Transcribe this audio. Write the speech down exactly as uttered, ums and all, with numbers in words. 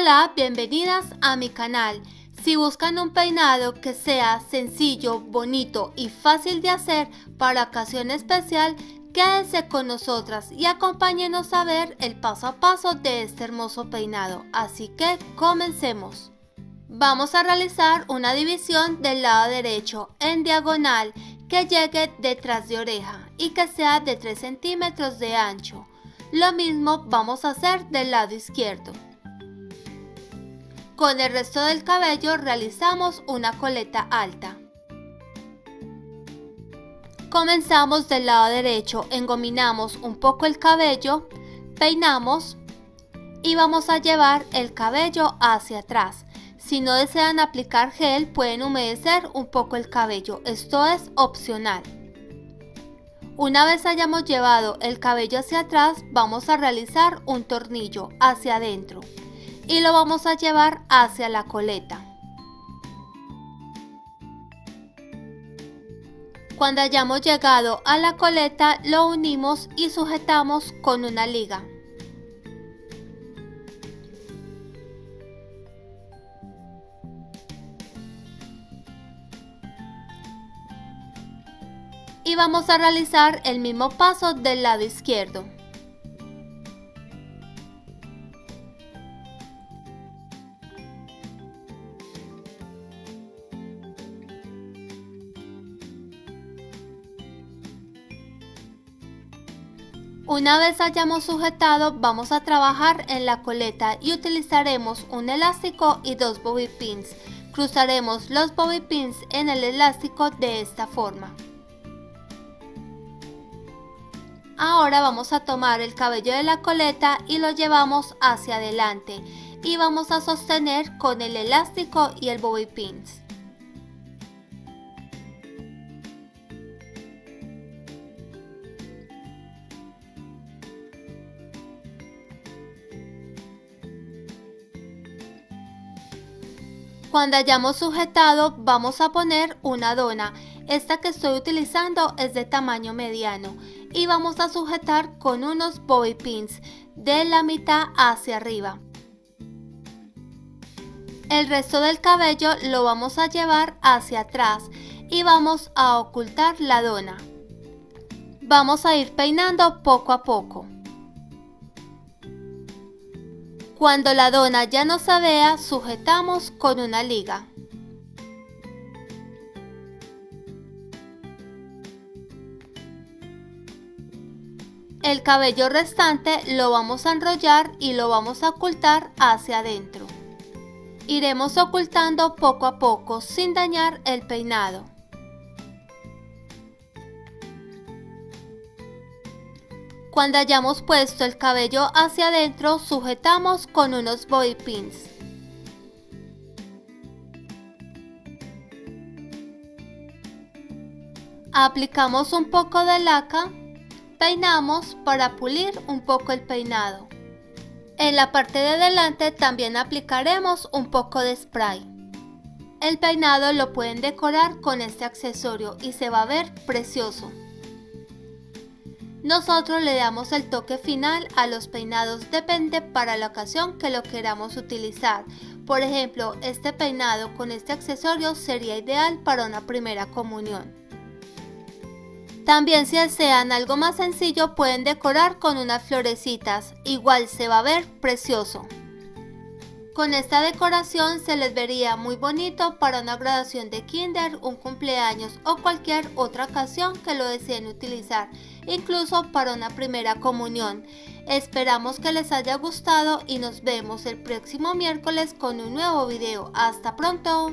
Hola, bienvenidas a mi canal. Si buscan un peinado que sea sencillo, bonito y fácil de hacer para ocasión especial, quédense con nosotras y acompáñenos a ver el paso a paso de este hermoso peinado. Así que comencemos. Vamos a realizar una división del lado derecho en diagonal que llegue detrás de oreja y que sea de tres centímetros de ancho. Lo mismo vamos a hacer del lado izquierdo. Con el resto del cabello realizamos una coleta alta. Comenzamos del lado derecho, engominamos un poco el cabello, peinamos y vamos a llevar el cabello hacia atrás. Si no desean aplicar gel, pueden humedecer un poco el cabello, esto es opcional. Una vez hayamos llevado el cabello hacia atrás, vamos a realizar un tornillo hacia adentro y lo vamos a llevar hacia la coleta. Cuando hayamos llegado a la coleta, lo unimos y sujetamos con una liga. Y vamos a realizar el mismo paso del lado izquierdo. Una vez hayamos sujetado, vamos a trabajar en la coleta y utilizaremos un elástico y dos bobby pins. Cruzaremos los bobby pins en el elástico de esta forma. Ahora vamos a tomar el cabello de la coleta y lo llevamos hacia adelante y vamos a sostener con el elástico y el bobby pins. Cuando hayamos sujetado, vamos a poner una dona. Esta que estoy utilizando es de tamaño mediano y vamos a sujetar con unos bobby pins de la mitad hacia arriba. El resto del cabello lo vamos a llevar hacia atrás y vamos a ocultar la dona. Vamos a ir peinando poco a poco. Cuando la dona ya no se vea, sujetamos con una liga. El cabello restante lo vamos a enrollar y lo vamos a ocultar hacia adentro. Iremos ocultando poco a poco sin dañar el peinado. Cuando hayamos puesto el cabello hacia adentro, sujetamos con unos bobby pins. Aplicamos un poco de laca, peinamos para pulir un poco el peinado. En la parte de delante también aplicaremos un poco de spray. El peinado lo pueden decorar con este accesorio y se va a ver precioso. Nosotros le damos el toque final a los peinados, depende para la ocasión que lo queramos utilizar. Por ejemplo, este peinado con este accesorio sería ideal para una primera comunión. También si desean algo más sencillo pueden decorar con unas florecitas, igual se va a ver precioso. Con esta decoración se les vería muy bonito para una graduación de kinder, un cumpleaños o cualquier otra ocasión que lo deseen utilizar, incluso para una primera comunión. Esperamos que les haya gustado y nos vemos el próximo miércoles con un nuevo video. ¡Hasta pronto!